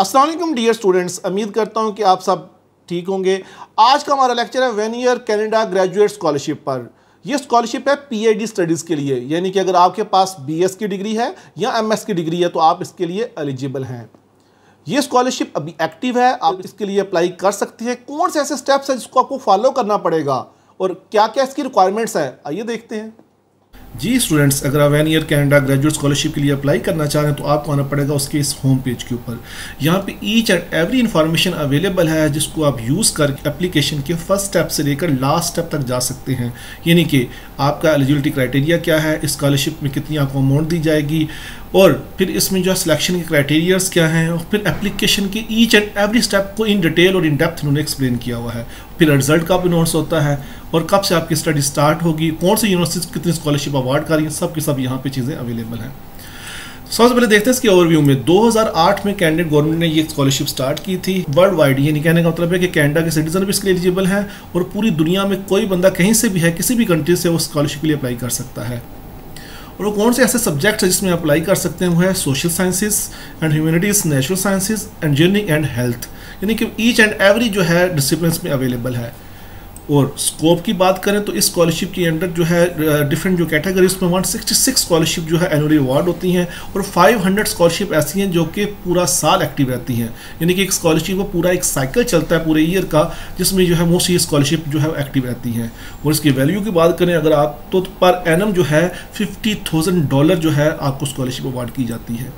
अस्सलाम वालेकुम dear students, उम्मीद करता हूँ कि आप सब ठीक होंगे। आज का हमारा लेक्चर है वेनियर कनाडा ग्रेजुएट स्कॉलरशिप पर। यह स्कॉलरशिप है पीएचडी स्टडीज़ के लिए, यानी कि अगर आपके पास बीएस की डिग्री है या एमएस की डिग्री है तो आप इसके लिए एलिजिबल हैं। यह स्कॉलरशिप अभी एक्टिव है, आप इसके लिए अप्लाई कर सकते हैं। कौन से ऐसे स्टेप्स हैं जिसको आपको फॉलो करना पड़ेगा और क्या क्या इसकी रिक्वायरमेंट्स हैं, आइए देखते हैं। जी स्टूडेंट्स, अगर आप वेनियर कनाडा ग्रेजुएट स्कॉलरशिप के लिए अप्लाई करना चाह रहे हैं तो आपको आना पड़ेगा उसके इस होम पेज के ऊपर। यहाँ पे each and every information available है जिसको आप यूज़ करके एप्लीकेशन के फर्स्ट स्टेप से लेकर लास्ट स्टेप तक जा सकते हैं, यानी कि आपका एलिजिबिलिटी क्राइटेरिया क्या है, स्कॉलरशिप में कितनी आपको अमाउंट दी जाएगी और फिर इसमें जो सिलेक्शन के क्राइटेरियाज क्या हैं और फिर एप्लीकेशन के ईच एंड एवरी स्टेप को इन डिटेल और इन डेप्थ उन्होंने एक्सप्लेन किया हुआ है। फिर रिजल्ट कब अनाउंस होता है और कब से आपकी स्टडी स्टार्ट होगी, कौन सी यूनिवर्सिटीज कितनी स्कॉलरशिप अवार्ड कर रही हैं, सब के सब यहाँ पे चीज़ें अवेलेबल हैं। सबसे पहले देखते हैं इसके ओवरव्यू में। 2008 में कैनेडियन गवर्नमेंट ने ये स्कॉलरशिप स्टार्ट की थी वर्ल्ड वाइड, यानी कहने का मतलब है कि कैनेडा के सिटीजन भी इसके लिए एलिजिबल हैं और पूरी दुनिया में कोई बंदा कहीं से भी है, किसी भी कंट्री से वो स्कॉलरशिप के लिए अप्लाई कर सकता है। और वो कौन से ऐसे सब्जेक्ट्स हैं जिसमें अप्लाई कर सकते हैं, वो है social sciences and humanities, natural sciences, engineering and health, यानी कि ईच एंड एवरी जो है डिसिप्लिन में अवेलेबल है। और स्कोप की बात करें तो इस स्कॉलरशिप के अंडर जो है डिफरेंट जो कैटेगरीज में 166 स्कॉलरशिप जो है एनुअली अवार्ड होती हैं और 500 स्कॉलरशिप ऐसी हैं जो कि पूरा साल एक्टिव रहती हैं, यानी कि एक स्कॉलरशिप का पूरा एक साइकिल चलता है पूरे ईयर का, जिसमें जो है मोस्टली स्कॉलरशिप जो है एक्टिव रहती हैं। और इसकी वैल्यू की बात करें अगर आप तो पर एनम जो है $50,000 जो है आपको स्कॉलरशिप अवार्ड की जाती है।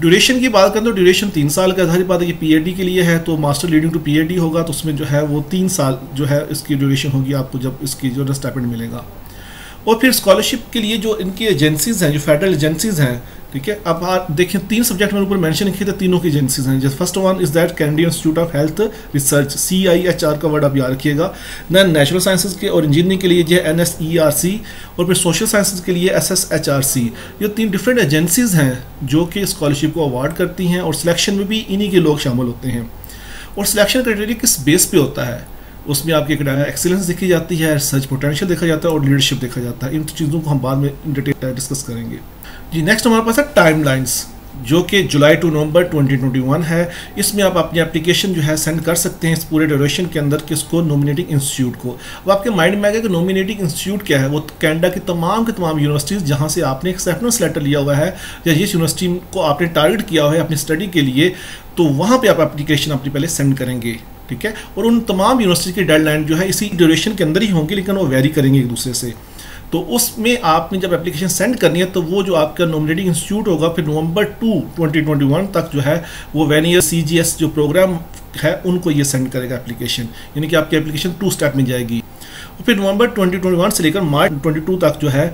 ड्यूरेशन की बात करें तो ड्यूरेशन 3 साल का, जाहिर बात है ये पीएचडी के लिए है तो मास्टर लीडिंग टू पीएचडी होगा, तो उसमें जो है वो 3 साल जो है इसकी ड्यूरेशन होगी आपको, जब इसकी जो स्टाइपेंड मिलेगा। और फिर स्कॉलरशिप के लिए जो इनकी एजेंसीज़ हैं, जो फेडरल एजेंसीज़ हैं, ठीक है, अब आप देखें 3 सब्जेक्ट में ऊपर मेंशन किए थे, तीनों की एजेंसीज़ हैं। जैसे first one is that Canadian institute of health Research, CIHR का वर्ड आप याद रखिएगा। दैन नेचुरल साइंसेज के और इंजीनियरिंग के लिए जो है NSERC और फिर सोशल साइंसेज के लिए SSHRC। ये 3 डिफरेंट एजेंसीज़ हैं जो कि स्कॉलरशिप को अवार्ड करती हैं और सिलेक्शन में भी इन्हीं के लोग शामिल होते हैं। और सिलेक्शन क्राइटेरिया किस बेस पे होता है, उसमें आपकी एक्सीलेंस देखी जाती है, रिसर्च पोटेंशियल देखा जाता है और लीडरशिप देखा जाता है। इन चीज़ों को हम बाद में डिटेल डिस्कस करेंगे। जी नेक्स्ट हमारे पास है टाइमलाइंस, जो कि जुलाई टू नवंबर 2021 है। इसमें आप अपनी एप्लीकेशन जो है सेंड कर सकते हैं इस पूरे ड्यूरेशन के अंदर, किसको, नॉमिनेटिंग इंस्टीट्यूट को। अब आपके माइंड में आएगा कि नॉमिनेटिंग इंस्टीट्यूट क्या है, वो कैनेडा की तमाम यूनिवर्सिटीज़ जहाँ से आपने एक्सेप्टेंस लेटर लिया हुआ है या जिस यूनिवर्सिटी को आपने टारगेट किया हुआ है अपनी स्टडी के लिए, तो वहाँ पर आप एप्लीकेशन अपनी पहले सेंड करेंगे, ठीक है। और उन तमाम यूनिवर्सिटी की डेडलाइन जो है इसी ड्यूरेशन के अंदर ही होंगी, लेकिन वो वेरी करेंगे एक दूसरे से। तो उसमें आपने जब एप्लीकेशन सेंड करनी है तो वो जो आपका नॉमिनेटिंग इंस्टीट्यूट होगा फिर नवंबर 2021 तक जो है वो वेनियर CGS जो प्रोग्राम है उनको ये सेंड करेगा एप्लीकेशन, यानी कि आपकी एप्लीकेशन 2 स्टेप में जाएगी। और फिर नवंबर 2021 से लेकर मार्च 2022 तक जो है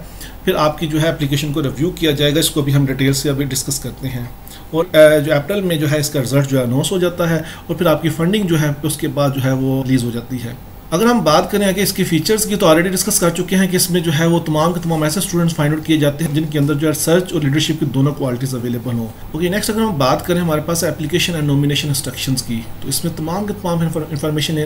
फिर आपकी जो है एप्लीकेशन को रिव्यू किया जाएगा। इसको भी हम डिटेल से अभी डिस्कस करते हैं। और जो अप्रैल में जो है इसका रिजल्ट जो है अनाउंस हो जाता है और फिर आपकी फंडिंग जो है उसके बाद जो है वो रिलीज़ हो जाती है। अगर हम बात करें आगे इसकी फीचर्स की तो ऑलरेडी डिस्कस कर चुके हैं कि इसमें जो है वो तमाम के तमाम ऐसे स्टूडेंट्स फाइंड आउट किए जाते हैं जिनके अंदर जो है सर्च और लीडरशिप की दोनों क्वालिटीज़ अवेलेबल हो। ओके, नेक्स्ट अगर हम बात करें हमारे पास एप्लीकेशन एंड नॉमिनेशन इंस्ट्रक्शंस की, तो इसमें तमाम के तमाम इन्फॉर्मेशन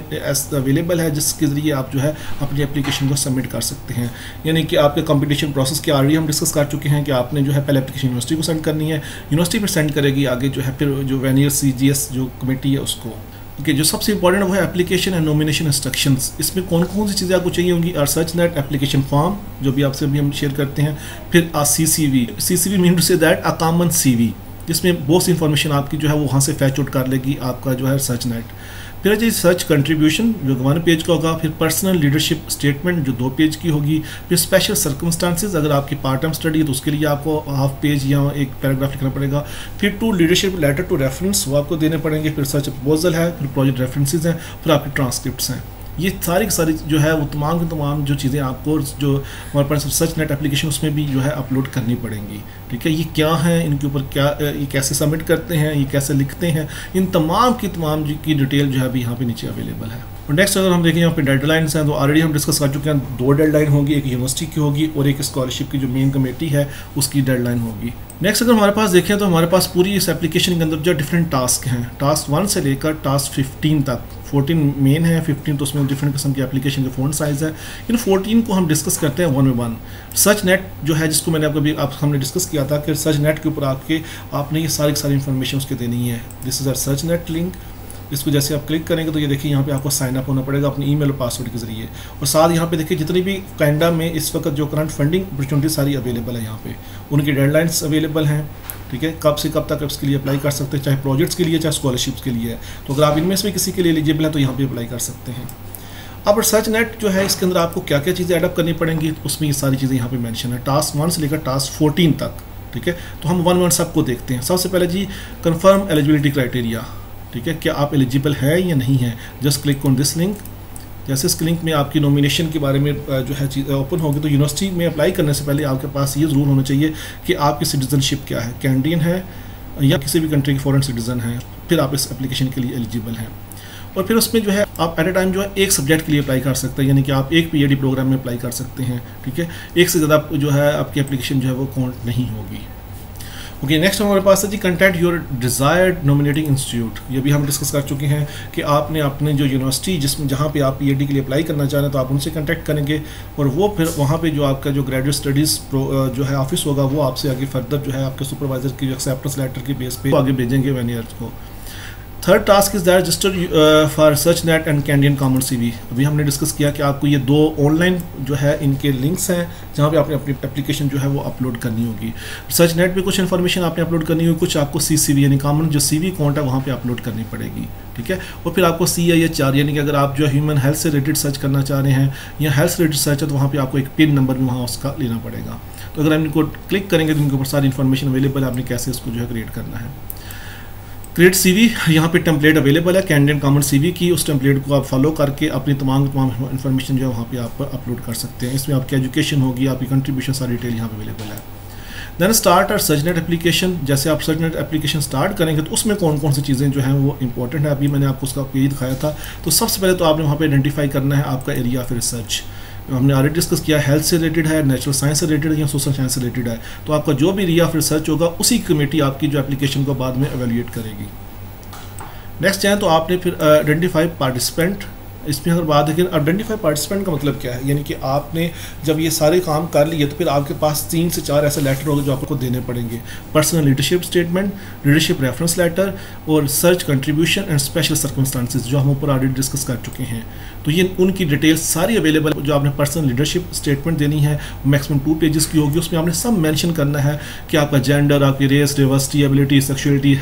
अवेलेबल है जिसके ज़रिए आप जो है अपनी एप्लीकेशन को सबमिट कर सकते हैं। यानी कि आपके कॉम्पिटिशन प्रोसेस की ऑलरेडी हम डिस्कस कर चुके हैं कि आपने जो है पहले एप्लीकेशन यूनिवर्सिटी को सेंड करनी है, यूनिवर्सिटी पर सेंड करेगी आगे जो है फिर जो वेनियर CGS जो कमेटी है उसको। ओके, जो सबसे इंपॉर्टेंट वो है एप्लीकेशन एंड नॉमिनेशन इंस्ट्रक्शंस। इसमें कौन कौन सी चीज़ें आपको चाहिए होंगी, रिसर्च नेट एप्लीकेशन फॉर्म जो भी आपसे अभी हम शेयर करते हैं, फिर CCV मीन टू से दैट अ कॉमन CV जिसमें बहुत सी इंफॉर्मेशन आपकी जो है वो वहाँ से फैच आउट कर लेगी आपका जो है रिसर्च नेट। फिर जी सर्च कंट्रीब्यूशन जो 1 पेज का होगा, फिर पर्सनल लीडरशिप स्टेटमेंट जो 2 पेज की होगी, फिर स्पेशल सर्कमस्टांसिस अगर आपकी पार्ट टाइम स्टडी है तो उसके लिए आपको ½ पेज या 1 पैराग्राफ लिखना पड़ेगा, फिर 2 लीडरशिप लेटर टू रेफरेंस वो आपको देने पड़ेंगे, फिर सर्च प्रपोजल है, फिर प्रोजेक्ट रेफरेंसेज हैं, फिर आपकी ट्रांसक्रिप्ट्स हैं। ये सारी की सारी जो है वो तमाम की तमाम जो चीज़ें आपको जो हमारे पास रिसर्च नेट एप्लीकेशन उसमें भी जो है अपलोड करनी पड़ेंगी, ठीक है। ये क्या है, इनके ऊपर क्या, ये कैसे सबमिट करते हैं, ये कैसे लिखते हैं, इन तमाम की डिटेल जो है अभी यहाँ पे नीचे अवेलेबल है। और नेक्स्ट अगर हम देखें यहाँ पे डेडलाइंस हैं तो ऑलरेडी हम डिस्कस कर चुके हैं, 2 डेडलाइन होगी, एक यूनिवर्सिटी की होगी और एक स्कॉलरशिप की जो मेन कमेटी है उसकी डेडलाइन होगी। नेक्स्ट अगर हमारे पास देखें तो हमारे पास पूरी इस एप्लीकेशन के अंदर जो डिफरेंट टास्क हैं, टास्क 1 से लेकर टास्क 15 तक, 14 मेन है, 15 तो उसमें डिफरेंट किस्म की एप्लीकेशन के फ़ॉन्ट साइज़ है। इन 14 को हम डिस्कस करते हैं one by one. Search net जो है, जिसको मैंने आपको भी हमने डिस्कस किया था कि सर्च नेट के ऊपर आपने ये सारी इन्फॉर्मेशन उसके देनी है। This is are search net link, इसको जैसे आप क्लिक करेंगे तो ये देखिए यहाँ पे आपको साइन अप होना पड़ेगा अपने ईमेल और पासवर्ड के ज़रिए। और साथ यहाँ पे देखिए जितनी भी कैनेडा में इस वक्त जो करंट फंडिंग अपॉर्चुनिटी सारी अवेलेबल है, यहाँ पे उनकी डेडलाइंस अवेलेबल हैं, ठीक है, कब से कब तक उसके लिए अप्लाई कर सकते हैं, चाहे प्रोजेक्ट्स के लिए चाहे स्कॉलरशिप्स के लिए। तो अगर आप इनमें से किसी के लिए एलिजिबल हैं तो यहाँ पर अप्लाई कर सकते हैं। अब सर्च नेट जो है इसके अंदर आपको क्या क्या चीज़ें एडअप करनी पड़ेंगी, उसमें ये सारी चीज़ें यहाँ पर मैंशन है, टास्क 1 से लेकर टास्क 14 तक, ठीक है। तो हम वन वन सबको देखते हैं। सबसे पहले जी कन्फर्म एलिजिबिलिटी क्राइटेरिया, ठीक है, क्या आप एलिजिबल हैं या नहीं हैं। Just click on this link, जैसे इस लिंक में आपकी नॉमिनेशन के बारे में जो है चीज़ ओपन होगी तो यूनिवर्सिटी में अप्लाई करने से पहले आपके पास ये ज़रूर होना चाहिए कि आपकी सिटीजनशिप क्या है, कैनेडियन है या किसी भी कंट्री के फॉरेन सिटीज़न है, फिर आप इस एप्लीकेशन के लिए एलिजिबल हैं। और फिर उसमें जो है आप एट ए टाइम जो है एक सब्जेक्ट के लिए अप्लाई कर सकते हैं, यानी कि आप एक PhD प्रोग्राम में अप्लाई कर सकते हैं, ठीक है, एक से ज़्यादा जो है आपकी एप्लीकेशन जो है वो काउंट नहीं होगी। ओके, नेक्स्ट हमारे पास है जी content your desired nominating institute. ये भी हम डिस्कस कर चुके हैं कि आपने अपने जो यूनिवर्सिटी जिसमें जहाँ पे आप PhD के लिए अप्लाई करना चाह रहे हैं तो आप उनसे कंटेक्ट करेंगे और वो फिर वहाँ पे जो आपका जो ग्रेजुएट स्टडीज़ जो है ऑफिस होगा वो आपसे आगे फर्दर जो है आपके सुपरवाइजर की एक्सेप्टेंस लेटर के बेस पे आगे भेजेंगे वेनियर को। Third task is that register for search net and Canadian common CV। अभी हमने डिस्कस किया कि आपको ये दो ऑनलाइन जो है इनके लिंक्स हैं जहाँ पे आपने अपनी एप्लीकेशन जो है वो अपलोड करनी होगी। सर्च नेट पर कुछ इन्फॉर्मेशन आपने अपलोड करनी होगी, कुछ आपको CCV यानी कॉमन जो CV अकाउंट है वहाँ पे अपलोड करनी पड़ेगी, ठीक है। और फिर आपको CIHR यानी कि अगर आप जो ह्यूमन हेल्थ से रिलेटेड सर्च करना चाह रहे हैं या हेल्थ से रिलेटेड सर्च है तो वहाँ पर आपको एक पिन नंबर भी वहाँ उसका लेना पड़ेगा। तो अगर हम इनको क्लिक करेंगे तो इनके ऊपर सारी इन्फॉर्मेशन अवेलेबल है, आपने कैसे इसको जो है क्रिएट करना है। क्रिएट CV, यहाँ पे टेम्पलेट अवेलेबल है कैनेडियन कॉमन CV की, उस टेम्पलेट को आप फॉलो करके अपनी तमाम इन्फॉर्मेशन जो है वहाँ पे आप अपलोड कर सकते हैं। इसमें आपकी एजुकेशन होगी, आपकी कंट्रीब्यूशन सारी डिटेल यहाँ पे अवेलेबल है। Then start are search net application, जैसे आप सर्च नेट एप्लीकेशन स्टार्ट करेंगे तो उसमें कौन कौन सी चीज़ें जो हैं वो इंपॉर्टेंट है। अभी मैंने आपको उसका पेज दिखाया था। तो सबसे पहले तो आपने वहाँ पर आइडेंटिफाई करना है आपका एरिया ऑफ रिसर्च। हमने ऑलरेडी डिस्कस किया, हेल्थ से रिलेटेड है, नेचुरल साइंस से रिलेटेड है या सोशल साइंस से रिलेटेड है। तो आपका जो भी एरिया ऑफ रिसर्च होगा उसी कमेटी आपकी जो एप्लीकेशन को बाद में एवेल्यूएट करेगी। नेक्स्ट चाहें तो आपने फिर आइडेंटिफाई पार्टिसिपेंट, इसमें अगर बात देखें आइडेंटिफाई पार्टिसिपेंट का मतलब क्या है, यानी कि आपने जब ये सारे काम कर लिए तो फिर आपके पास 3 से 4 ऐसे लेटर होंगे जो आपको देने पड़ेंगे। Personal leadership statement, leadership reference letter और search contribution and special circumstances जो हम ऊपर ऑलरेडी डिस्कस कर चुके हैं। तो ये उनकी डिटेल्स सारी अवेलेबल है। जो आपने पर्सनल लीडरशिप स्टेटमेंट देनी है मैक्सिमम 2 पेजेस की होगी, उसमें आपने सब मैंशन करना है कि आपका जेंडर, आपकी race, diversity, ability, sexuality,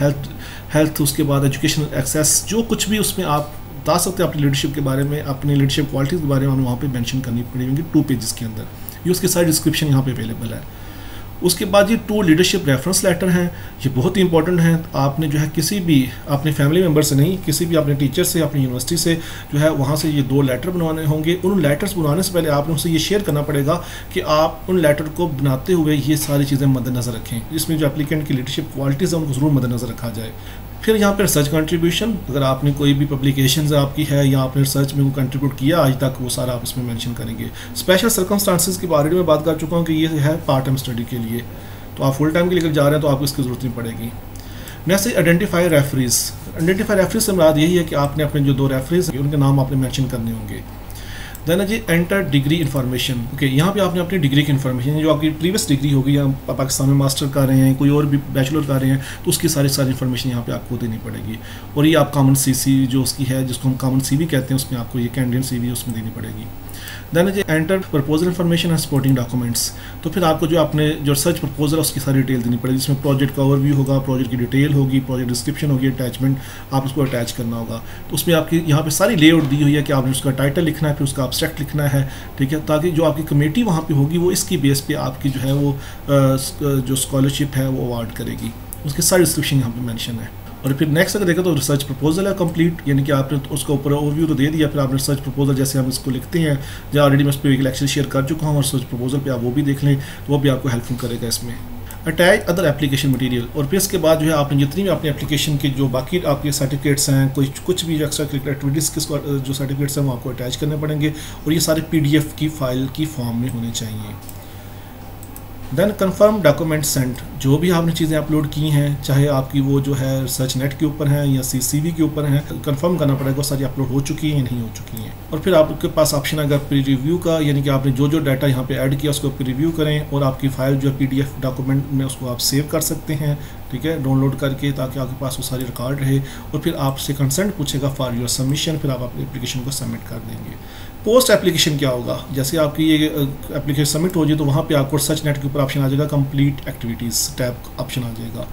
health, उसके बाद एजुकेशनल एक्सेस, जो कुछ भी उसमें आप बता सकते हैं अपनी लीडरशिप के बारे में, अपनी लीडरशिप क्वालिटीज़ के बारे में हमें वहाँ पे मेंशन करनी पड़ेगी 2 पेजेस के अंदर। ये उसके सारी डिस्क्रिप्शन यहाँ पे अवेलेबल है। उसके बाद ये 2 लीडरशिप रेफरेंस लेटर हैं, ये बहुत ही इंपॉर्टेंट हैं। आपने जो है किसी भी अपने फैमिली मेम्बर से नहीं, किसी भी अपने टीचर से, अपनी यूनिवर्सिटी से जो है वहाँ से ये 2 लेटर बनवाने होंगे। उन लेटर्स बनवाने से पहले आपने उसे ये शेयर करना पड़ेगा कि आप उन लेटर को बनाते हुए ये सारी चीज़ें मद्देनज़र रखें। इसमें जो एप्लीकेंट की लीडरशिप क्वालिटीज़ है उनको ज़रूर मद्देनज़र रखा जाए। फिर यहाँ पर रिसर्च कंट्रीब्यूशन, अगर आपने कोई भी पब्लिकेशंस आपकी है या आपने रिसर्च में वो कंट्रीब्यूट किया आज तक, वो सारा आप इसमें मेंशन करेंगे। स्पेशल सर्कमस्टांसिस के बारे में बात कर चुका हूँ कि ये है पार्ट टाइम स्टडी के लिए, तो आप फुल टाइम के लिए जा रहे हैं तो आपको इसकी ज़रूरत नहीं पड़ेगी। Next identify referees, identify referees से मुराद यही है कि आपने अपने जो 2 रेफरीज हैं उनके नाम आपने मैंशन करने होंगे। देन जी एंटर डिग्री इन्फॉर्मेशन, ओके, यहाँ पे आपने अपनी डिग्री की इन्फॉर्मेशन, जो आपकी प्रीवियस डिग्री होगी या आप पाकिस्तान में मास्टर कर रहे हैं, कोई और भी बैचलर कर रहे हैं, तो उसकी सारी इन्फॉर्मेशन यहाँ पे आपको देनी पड़ेगी। और ये आप कॉमन CC जो उसकी है, जिसको हम कॉमन CV कहते हैं, उसमें आपको ये कैनेडियन CV उसमें देनी पड़ेगी। देन जी enter proposal information and supporting documents, तो फिर आपको जो अपने जो रिसर्च प्रपोजल उसकी सारी डिटेल देनी पड़ेगी, जिसमें प्रोजेक्ट का ओवरव्यू होगा, प्रोजेक्ट की डिटेल होगी, प्रोजेक्ट डिस्क्रिप्शन होगी, अटैचमेंट आप उसको अटैच करना होगा। तो उसमें आपकी यहाँ पे सारी लेआउट दी हुई है कि आपने उसका टाइटल लिखना है, फिर उसका एब्स्ट्रैक्ट लिखना है, ठीक है, ताकि जो आपकी कमेटी वहाँ पे होगी वो इसकी बेस पे आपकी जो है वो जो स्कॉलरशिप है वो अवार्ड करेगी। उसके सारी डिस्क्रिप्शन यहाँ पे मेंशन है। और फिर नेक्स्ट अगर देखा तो रिसर्च प्रपोजल है कंप्लीट, यानी कि आपने तो उसका ऊपर ओवरव्यू तो दे दिया, फिर आपने रिसर्च प्रपोजल जैसे हम इसको लिखते हैं, जो ऑलरेडी मैं उस पर एक लेक्चर शेयर कर चुका हूँ, और रिसर्च प्रपोजल पर आप वो भी देख लें तो वो भी आपको हेल्पफुल करेगा। इसमें अटैच अदर एप्लीकेशन मटेरियल, और फिर इसके बाद जो है आपने जितनी भी अपने एप्लीकेशन के जो बाकी आपके सर्टिफिकेट्स हैं, कुछ भी एक्स्ट्रा करिकुलर एक्टिविटीज़ के जो सर्टिफिकेट्स हैं वो आपको अटैच करने पड़ेंगे, और ये सारे PDF की फाइल की फॉर्म में होने चाहिए। देन कंफर्म डॉक्यूमेंट सेंट, जो भी आपने चीज़ें अपलोड की हैं, चाहे आपकी वो जो है सर्च नेट के ऊपर हैं या सीसीवी के ऊपर हैं, कंफर्म करना पड़ेगा सारी अपलोड हो चुकी हैं या नहीं हो चुकी हैं। और फिर आपके पास ऑप्शन है अगर प्री रिव्यू का, यानी कि आपने जो जो डाटा यहाँ पे ऐड किया उसको प्री रिव्यू करें और आपकी फाइल जो है PDF डॉक्यूमेंट में उसको आप सेव कर सकते हैं, ठीक है, डाउनलोड करके, ताकि आपके पास वो सारी रिकॉर्ड रहे। और फिर आपसे कंसेंट पूछेगा फॉर योर सबमिशन, फिर आप अपनी एप्लीकेशन को सबमिट कर देंगे। पोस्ट एप्लीकेशन क्या होगा, जैसे आपकी ये एप्लीकेशन सबमिट हो जाए तो वहाँ पे आपको सर्च नेट के ऊपर ऑप्शन आ जाएगा, कंप्लीट एक्टिविटीज़ टैब ऑप्शन आ जाएगा।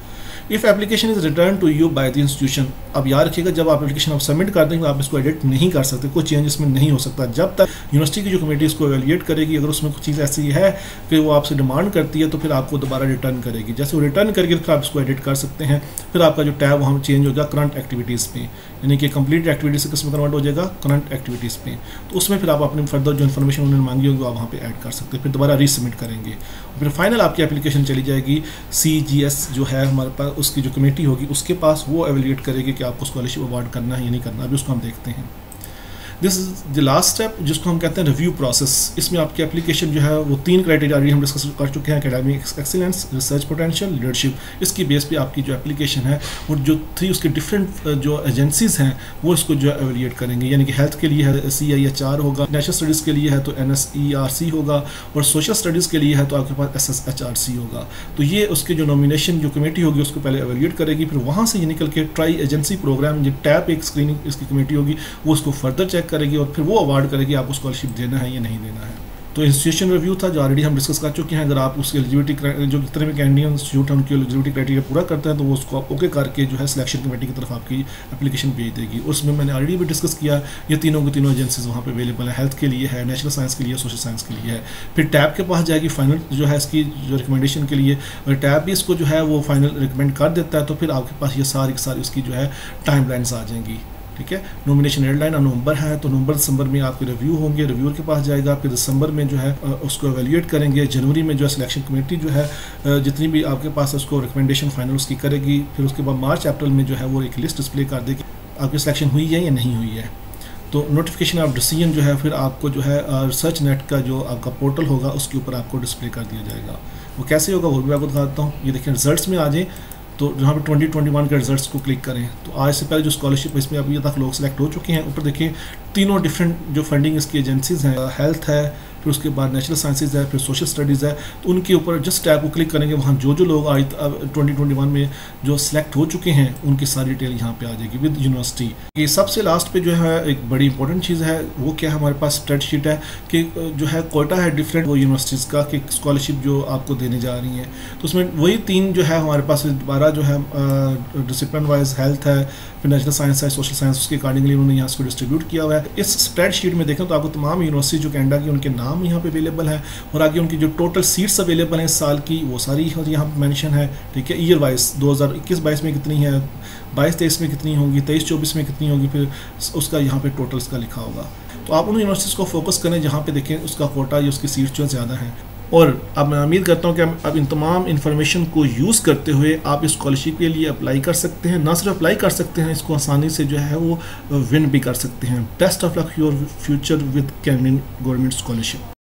If application is return to you by the institution, अब याद रखिएगा जब आप एप्लीकेशन आप सबमिट कर देंगे आप इसको एडिट नहीं कर सकते, कोई चेंज इसमें नहीं हो सकता जब तक यूनिवर्सिटी की जो कमेटी इसको एवेल्यूएट करेगी। अगर उसमें कुछ चीज़ ऐसी है कि वो आपसे डिमांड करती है तो फिर आपको दोबारा रिटर्न करेगी, जैसे वो रिटर्न करके फिर आप इसको एडिट कर सकते हैं। फिर आपका जो टैब वहाँ चेंज होगा करंट एक्टिविटीज़ पर, यानी कि कंप्लीट एक्टिविटीज़ से इसमें कन्वर्ट हो जाएगा करंट एक्टिविटीज़ पर, तो उसमें फिर आप अपनी फर्दर जो इन्फॉर्मेशन उन्होंने मांगी होगी आप वहाँ पर ऐड कर सकते हैं, फिर दोबारा रीसबमिट करेंगे। फिर फाइनल आपकी एप्लीकेशन चली जाएगी CGS जो है हमारे पास, उसकी जो कमेटी होगी उसके पास, वो एवेल्यूएट करेगी कि आपको स्कॉलरशिप अवार्ड करना है या नहीं करना। अभी उसको हम देखते हैं। This is the last step जिसको हम कहते हैं रिव्यू प्रोसेस। इसमें आपकी एप्लीकेशन जो है वो 3 क्राइटेरिया ऑलरेडी हम डिस्कस कर चुके हैं, academic excellence, research potential, leadership. इसकी बेस पे आपकी जो एप्लीकेशन है वो जो 3 उसके डिफरेंट जो एजेंसीज हैं वो इसको जो है एवेल्यूएट करेंगे, यानी कि हेल्थ के लिए है CIHR होगा, नेशनल स्टडीज़ के लिए है तो NSERC होगा, और सोशल स्टडीज़ के लिए है तो आपके पास SSHRC होगा। तो ये उसके जो नॉमिनेशन जो कमेटी होगी उसको पहले एवेल्यूएट करेगी, फिर वहाँ से ये निकल के ट्राई एजेंसी प्रोग्राम जो टैप एक स्क्रीनिंग इसकी कमेटी होगी वो उसको फर्दर चेक करेगी और फिर वो अवार्ड करेगी आपको स्कॉलरशिप देना है या नहीं देना है। तो इंस्टीट्यूशन रिव्यू था जो ऑलरेडी हम डिस्कस कर चुके हैं। अगर आप उसके एलिजिबिलिटी जो जितने भी कैंडिडेट इंस्टीट्यूट हैं उनकी एलिजिबिलिटी क्राइटेरिया पूरा करते हैं तो वो उसको ओके करके जो है सिलेक्शन कमेटी की तरफ आपकी एप्लीकेशन भेज देगी। उसमें मैंने ऑलरेडी भी डिस्कस किया, ये तीनों की तीनों एजेंसीज वहाँ पे अवेलेबल है, हेल्थ के लिए है, नेशनल साइंस के लिए, सोशल साइंस के लिए है। फिर टैब के पास जाएगी फाइनल जो है इसकी जो रिकमेंडेशन के लिए, और टैब भी इसको जो है वो फाइनल रिकमेंड कर देता है, तो फिर आपके पास ये सारी उसकी जो है टाइम लाइन्स आ जाएंगी, ठीक है। नॉमिनेशन डेडलाइन अब नवंबर है, तो नवंबर दिसंबर में आपके रिव्यू होंगे, रिव्यूअर के पास जाएगा, फिर दिसंबर में जो है उसको एवेल्यूएट करेंगे, जनवरी में जो है सिलेक्शन कमेटी जो है जितनी भी आपके पास उसको रिकमेंडेशन फाइनल उसकी करेगी, फिर उसके बाद मार्च अप्रैल में जो है वो एक लिस्ट डिस्प्ले कर देगी आपकी सिलेक्शन हुई है या नहीं हुई है। तो नोटिफिकेशन ऑफ डिसीजन जो है फिर आपको जो है रिसर्च नेट का जो आपका पोर्टल होगा उसके ऊपर आपको डिस्प्ले कर दिया जाएगा। वो कैसे होगा वो भी आपको दिखाता हूँ। ये देखिए रिजल्ट में आ जाए तो यहाँ पे 2021 के रिजल्ट्स को क्लिक करें तो आज से पहले जो स्कॉलरशिप इसमें अभी तक लोग सेलेक्ट हो चुके हैं। ऊपर देखिए तीनों डिफरेंट जो फंडिंग इसकी एजेंसीज हैं, हेल्थ है, फिर उसके बाद नेशनल साइंसेज है, फिर सोशल स्टडीज़ है, तो उनके ऊपर जिस टैब को क्लिक करेंगे वहाँ जो जो लोग आज 2021 में जो सिलेक्ट हो चुके हैं उनकी सारी डिटेल यहाँ पे आ जाएगी विद यूनिवर्सिटी। ये सबसे लास्ट पे जो है एक बड़ी इंपॉर्टेंट चीज़ है, वो क्या है हमारे पास स्प्रेडशीट है कि जो है कोटा है डिफरेंट वो यूनिवर्सिटीज़ का कि स्कॉलरशिप जो आपको देने जा रही है, तो उसमें वही 3 जो है हमारे पास दोबारा जो है डिसिप्लिन वाइज हेल्थ है, फिर नेशनल साइंस है, सोशल साइंस, उसके अकॉर्डिंगली उन्होंने यहाँ इसको डिस्ट्रीब्यूट किया हुआ है। इस स्प्रेडशीट में देखें तो आपको तमाम यूनिवर्सिटी जो कैनेडा की उनके नाम यहाँ पे अवेलेबल है और आगे उनकी जो टोटल सीट्स अवेलेबल हैं इस साल की वो सारी यहाँ पे मेंशन है, ठीक है। ईयर वाइज 2021-22 में कितनी है, 22-23 में कितनी होगी, 23-24 में कितनी होगी, फिर उसका यहाँ पे टोटल्स का लिखा होगा। तो आप उन यूनिवर्सिटीज़ को फोकस करें जहाँ पे देखें उसका कोटा या उसकी सीट्स जो ज़्यादा हैं। और अब मैं उम्मीद करता हूँ कि आप इन तमाम इन्फॉर्मेशन को यूज़ करते हुए आप इस स्कॉलरशिप के लिए अप्लाई कर सकते हैं, ना सिर्फ अप्लाई कर सकते हैं इसको आसानी से जो है वो विन भी कर सकते हैं। Best of luck your future with Canadian government scholarship.